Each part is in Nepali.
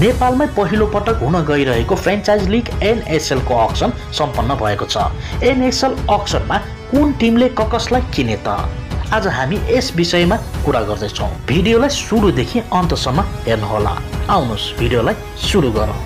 नेपालमै पहिलो पटक हुन गइरहेको फ्रेन्चाइज लीग एनएसएल को अक्सन सम्पन्न भएको छ। एनएसएल अक्सनमा कुन टिमले ककसलाई किने त? आज हामी यस विषयमा कुरा गर्दै छौं। भिडियोलाई सुरुदेखि अन्तसम्म हेर्नुहोला। आउनुस भिडियोलाई सुरु गरौं।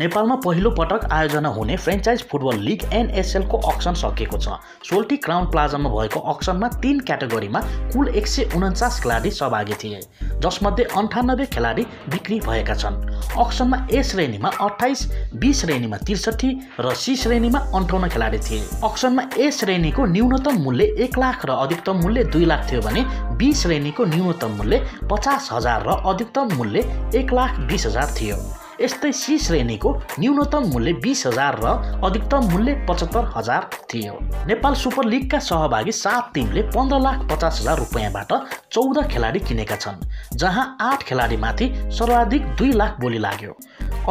नेपालमा पहिलो पटक आयोजना हुने फ्रेन्चाइज फुटबल लीग एनएसएल को अक्सन सकिएको छ। सोल्टी क्राउड प्लाजामा भएको अक्सनमा 3 क्याटेगोरीमा कुल 149 खेलाडी सहभागी थिए, जसमध्ये 98 खेलाडी बिक्री भएका छन्। अक्सनमा ए श्रेणीमा 28, बी श्रेणीमा 63 र सी श्रेणीमा 58 खेलाडी थिए। अक्सनमा ए श्रेणीको न्यूनतम मूल्य 1 लाख र अधिकतम मूल्य 2 लाख थियो भने बी श्रेणीको न्यूनतम मूल्य 50,000 र अधिकतम मूल्य 1,20,000 थियो। यस्तै सी श्रेणीको न्यूनतम मूल्य 20,000 र अधिकतम मूल्य 75,000 थियो। नेपाल सुपर लीगका सहभागी 7 टिमले 15,50,000 रुपैयाँबाट 14 खेलाडी किनेका छन्, जहाँ 8 खेलाडीमाथि सर्वाधिक 2 लाख बोली लाग्यो।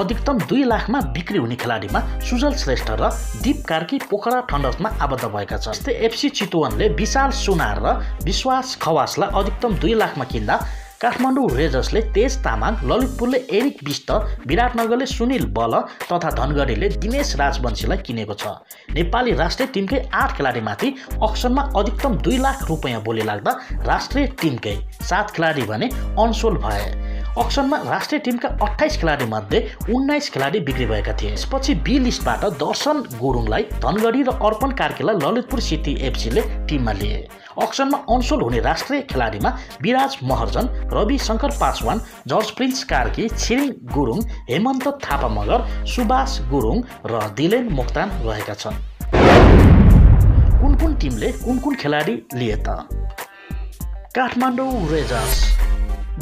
अधिकतम 2 लाखमा बिक्री हुने खेलाडीमा सुजल श्रेष्ठ र दीप कार्की पोखरा थन्डरमा आबद्ध भएका छन्। यस्तै एफसी चितवनले विशाल सुनार र विश्वास खवासलाई अधिकतम 2 लाखमा किन्दा काठमाडौँ रेजर्सले तेज तामाङ, ललितपुरले एरिक बिस्ट, विराटनगरले सुनील बल तथा धनगढीले दिनेश राजवंशीलाई किनेको छ। नेपाली राष्ट्रिय टिमकै 8 खेलाडीमाथि अक्सनमा अधिकतम 2 लाख रुपैयाँ बोली लाग्दा राष्ट्रिय टिमकै 7 खेलाडी भने अनसोल भए। अक्सनमा राष्ट्रिय टिमका 28 खेलाडी मध्ये 19 खेलाडी बिक्री भएका थिए। त्यसपछि बी लिस्टबाट दर्शन गुरुङलाई धनगढी र अर्पण कार्कीलाई ललितपुर सिटी एफसीले टिममा लिए। अक्सनमा अनसोल हुने राष्ट्रिय खेलाडीमा विराज महर्जन, रवि शंकर पासवान, जर्ज प्रिन्स कार्की, छिरिङ गुरुङ, हेमन्त थापा मगर, सुभाष गुरुङ र दिलेन मोक्तान रहेका छन्। कुन-कुन टिमले कुन-कुन खेलाडी लिए त? काठमाडौँ रेजर्स,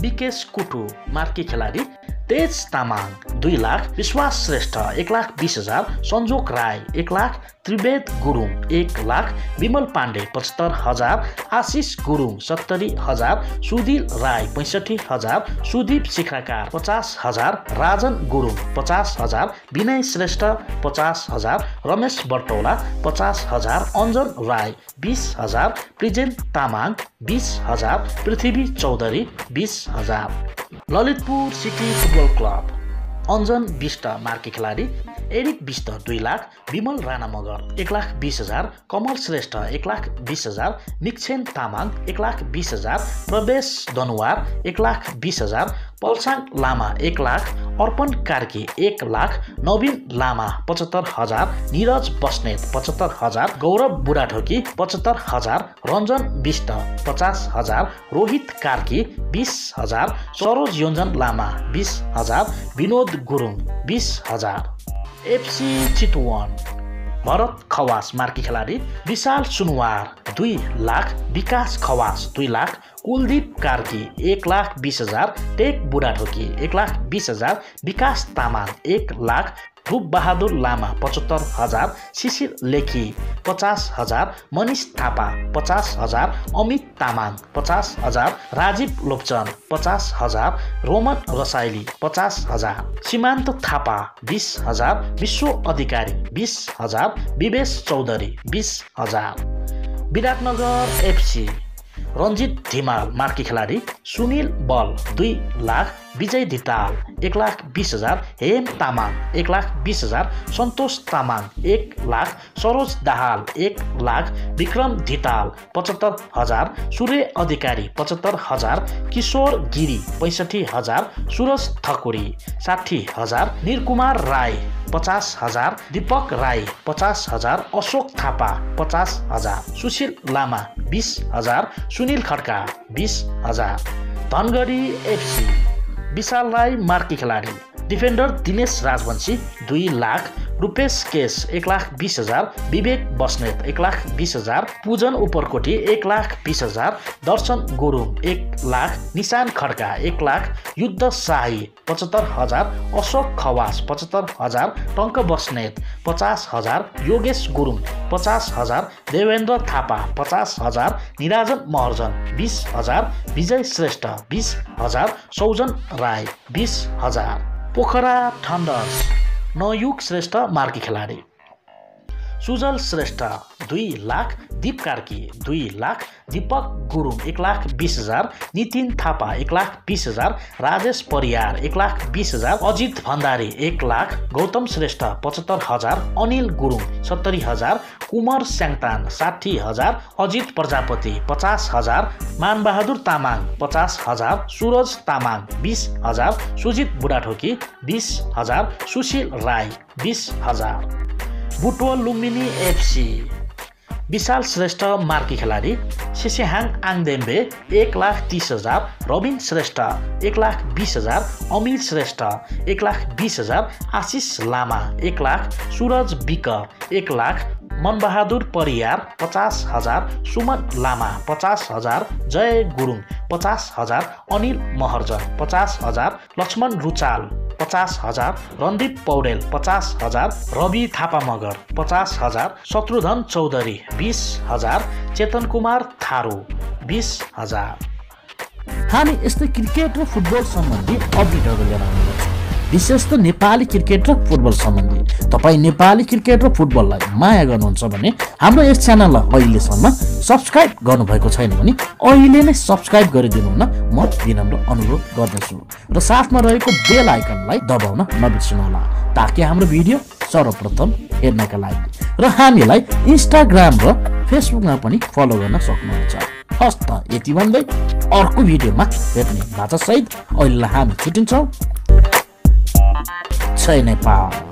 विकेश कुटु मार्की खेलाडी, तेज तामाङ 2 लाख, विश्वास Shrestha 1,20,000, Sanjok Rai 1 lakh, Trivedi Gurung 1 lakh, Bimal Pandey 75,000, Ashish Gurung 70,000, Sudil Rai 65,000, Sudip Sikhka 50,000, Rajan Gurung 50,000, Binay Shrestha 50,000, Ramesh Bartaula 50,000, Anjar Rai 20,000, Prijan Tamang 20,000, Prithvi Chaudhary 20,000। Lalitpur city football club, Anjan Bista marquee खेलाडी, एरिक बिस्ट 2 लाख, विमल राणा मगर 1,20,000, कमल श्रेष्ठ 1,20,000, निक्छेन तामाङ 1,20,000, प्रवेश दनुवार 1,20,000, पलसाङ लामा 1 लाख, अर्पण कार्की 1 लाख, नवीन लामा 75,000, नीरज बस्नेत 75,000, गौरव बुढाढोकी 75,000, रञ्जन विष्ट 50,000, रोहित कार्की 20,000, सरोज योन्जन लामा 20,000, विनोद गुरुङ 20,000। एफसी चितवन भरत खवास मार्की खेलाडी, विशाल सुनवार 2 लाख, विकास खवास 2 लाख, कुलदीप कार्की 1,20,000, टेक बुढाढोकी 1,20,000, विकास तामाङ 1 लाख, रूप बहादुर लामा 75,000, Shishir Lekhi 50,000, Manish Thapa 50,000, Amit Tamang 50,000, Rajiv Lopchan 50,000, Roman Rasaili 50,000, Simant Thapa 20,000, Bishwa Adhikari 20,000, Bibesh Chaudhary 20,000। Biratnagar FC Ranjit Dhimal marquee खेलाडी, सुनील बल 2 लाख, विजय धिताल 1,20,000, हेम तामाङ 1,20,000, सन्तोष तामाङ 1 लाख, सरोज दाहाल 1 लाख, विक्रम धिताल 75,000, सूर्य अधिकारी 75,000, किशोर गिरी 65,000, सूरज ठकुरी 60,000, निरकुमार राई 50,000, दीपक राई 50,000, अशोक थापा 50,000, सुशील लामा 20,000, सुनील खड्का 20,000। धनगढी एफसी विशाल राई मार्की खेलाडी, डिफेन्डर दिनेश राजवंशी 2 लाख, रुपेश केश 1,20,000, विवेक बस्नेत 1,20,000, पूजन उपरकोटी 1,20,000, दर्शन गुरुङ 1,00,000, निशान खड्का 1,00,000, युद्ध शाही 75,000, अशोक खवास 75,000, टङ्क बस्नेत 50,000, योगेश गुरुङ 50,000, देवेन्द्र थापा 50,000, निराजन महर्जन 20,000, विजय श्रेष्ठ 20,000, सौजन राय 20,000। पोखरा थन्डर्स नयुग श्रेष्ठ मार्की खेलाडी, सुजल श्रेष्ठ 2,00,000, दीप कार्की 2,00,000, दीपक गुरुङ 1,20,000, नितिन थापा 1,20,000, राजेश परियार 1,20,000, अजित भण्डारी 1,00,000, गौतम श्रेष्ठ 75,000, अनिल गुरुङ 70,000, कुमार स्याङतान 60,000, अजित प्रजापति 50,000, मानबहादुर तामाङ 50,000, सूरज तामाङ 20,000, सुजित बुढाठोकी 20,000, सुशील राई 20,000। बुटवल लुम्बिनी एफसी विशाल श्रेष्ठ मार्की खेलाडी, सिसेहाङ आङदेम्बे 1,30,000, रबिन श्रेष्ठ 1,20,000, अमिर श्रेष्ठ 1,20,000, आशिष लामा 1,00,000, सूरज बिक 1,00,000, मनबहादुर परियार 50,000, सुमन लामा 50,000, जय गुरुङ 50,000, अनिल महर्जन 50,000, लक्ष्मण रुचाल 50,000, रणदीप पौडेल 50,000, रवि थापा मगर 50,000, शत्रुधन चौधरी 20,000, चेतन कुमार थारू 20,000। हामी यस्तै क्रिकेट र फुटबल सम्बन्धी अपडेटहरू लिएर आउँछौँ, विशेष त नेपाली क्रिकेट र फुटबल सम्बन्धी। तपाईँ नेपाली क्रिकेट र फुटबललाई माया गर्नुहुन्छ भने हाम्रो यस च्यानललाई अहिलेसम्म सब्सक्राइब गर्नुभएको छैन भने अहिले नै सब्सक्राइब गरिदिनुहुन म विनम्र अनुरोध गर्दछु र साथमा रहेको बेल आइकनलाई दबाउन नबिर्सनुहोला, ताकि हाम्रो भिडियो सर्वप्रथम हेर्नका लागि र हामीलाई इन्स्टाग्राम र फेसबुकमा पनि फलो गर्न सक्नुहुन्छ। हस्त यति भन्दै अर्को भिडियोमा भेट्ने भाषासहित अहिले हामी छुटिन्छौँ। जय नेपाल।